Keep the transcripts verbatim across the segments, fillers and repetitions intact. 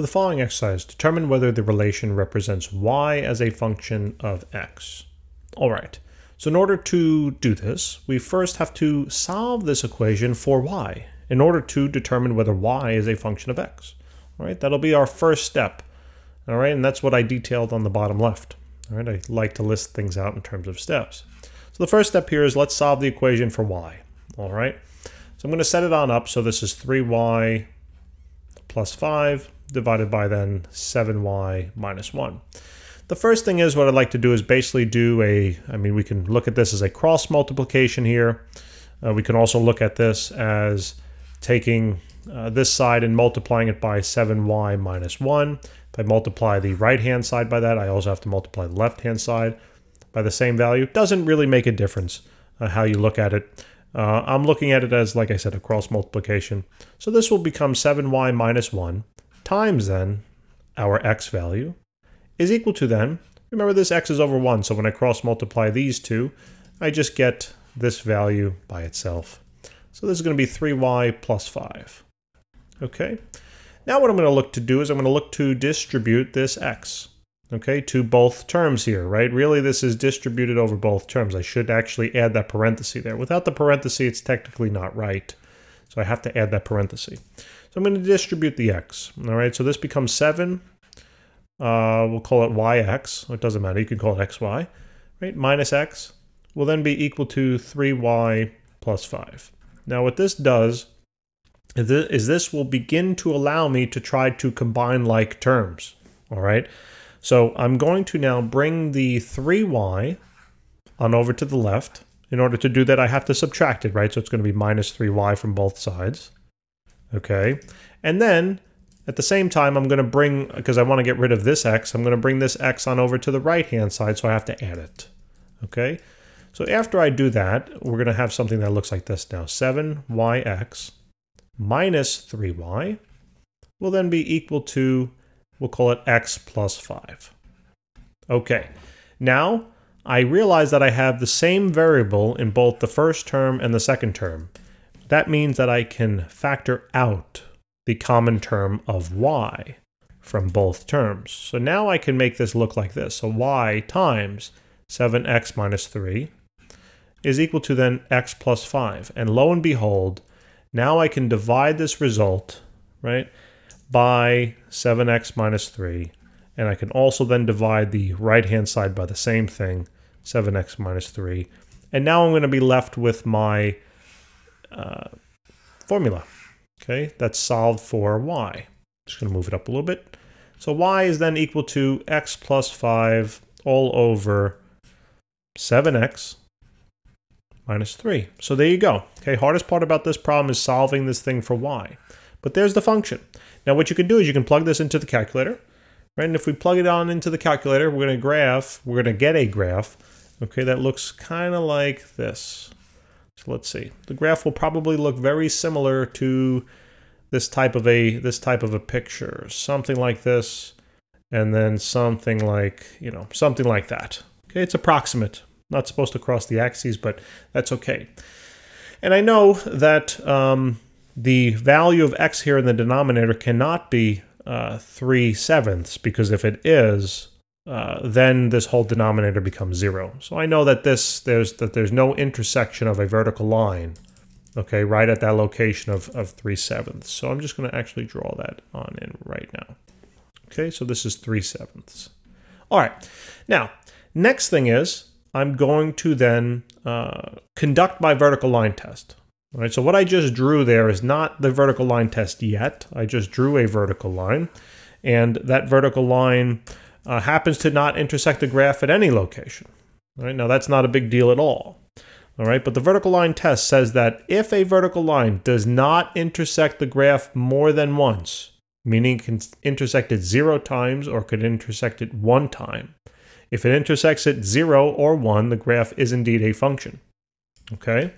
for the following exercise. Determine whether the relation represents y as a function of x. All right, so in order to do this, we first have to solve this equation for y in order to determine whether y is a function of x. All right, that'll be our first step. All right, and that's what I detailed on the bottom left. All right, I like to list things out in terms of steps. So the first step here is let's solve the equation for y. All right, so I'm going to set it on up. So this is three y plus five divided by then seven y minus one. The first thing is what I'd like to do is basically do a, I mean, we can look at this as a cross multiplication here. Uh, we can also look at this as taking uh, this side and multiplying it by seven y minus one. If I multiply the right-hand side by that, I also have to multiply the left-hand side by the same value. It doesn't really make a difference uh, how you look at it. Uh, I'm looking at it as, like I said, a cross multiplication. So this will become seven y minus one times then our x value is equal to then, remember this x is over one, so when I cross multiply these two, I just get this value by itself. So this is going to be three y plus five. Okay, now what I'm going to look to do is I'm going to look to distribute this x, okay, to both terms here, right? Really, this is distributed over both terms. I should actually add that parenthesis there. Without the parenthesis, it's technically not right. So I have to add that parenthesis. So I'm going to distribute the x, all right? So this becomes seven. Uh, we'll call it yx. It doesn't matter. You can call it xy, right? Minus x will then be equal to three y plus five. Now what this does is this will begin to allow me to try to combine like terms, all right? So I'm going to now bring the three y on over to the left. In order to do that, I have to subtract it, right? So it's going to be minus three y from both sides, okay? And then at the same time, I'm going to bring, because I want to get rid of this x, I'm going to bring this x on over to the right-hand side, so I have to add it, okay? So after I do that, we're going to have something that looks like this now. seven y x minus three y will then be equal to, we'll call it x plus five. Okay, now I realize that I have the same variable in both the first term and the second term. That means that I can factor out the common term of y from both terms. So now I can make this look like this. So y times seven x minus three is equal to then x plus five. And lo and behold, now I can divide this result, right, by seven x minus three, and I can also then divide the right-hand side by the same thing, seven x minus three, and now I'm going to be left with my uh, formula, okay, that's solved for y. Just going to move it up a little bit. So y is then equal to x plus five all over seven x minus three. So there you go. Okay, hardest part about this problem is solving this thing for y. But there's the function. Now what you can do is you can plug this into the calculator, right? And if we plug it on into the calculator, we're going to graph, we're going to get a graph, okay, that looks kind of like this. So let's see. The graph will probably look very similar to this type of a this type of a picture, something like this, and then something like, you know, something like that. Okay, it's approximate. Not supposed to cross the axes, but that's okay. And I know that um, the value of x here in the denominator cannot be uh, three sevenths, because if it is, uh, then this whole denominator becomes zero. So I know that this there's that there's no intersection of a vertical line, okay, right at that location of, of three sevenths. So I'm just going to actually draw that on in right now. Okay, so this is three sevenths. All right, now, next thing is I'm going to then uh, conduct my vertical line test. All right, so what I just drew there is not the vertical line test yet. I just drew a vertical line, and that vertical line uh, happens to not intersect the graph at any location. All right, now that's not a big deal at all. All right, but the vertical line test says that if a vertical line does not intersect the graph more than once, meaning it can intersect it zero times or could intersect it one time, if it intersects at zero or one, the graph is indeed a function. Okay?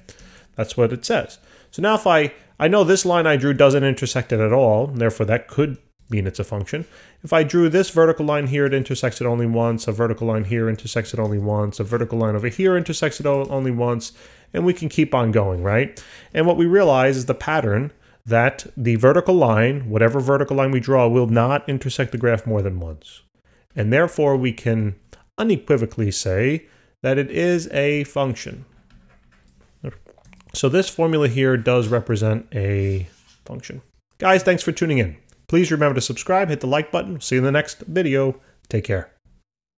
That's what it says. So now if I, I know this line I drew doesn't intersect it at all, and therefore that could mean it's a function. If I drew this vertical line here, it intersects it only once, a vertical line here intersects it only once, a vertical line over here intersects it only once, and we can keep on going, right? And what we realize is the pattern that the vertical line, whatever vertical line we draw, will not intersect the graph more than once. And therefore, we can unequivocally say that it is a function. So this formula here does represent a function. Guys, thanks for tuning in. Please remember to subscribe, hit the like button. See you in the next video. Take care.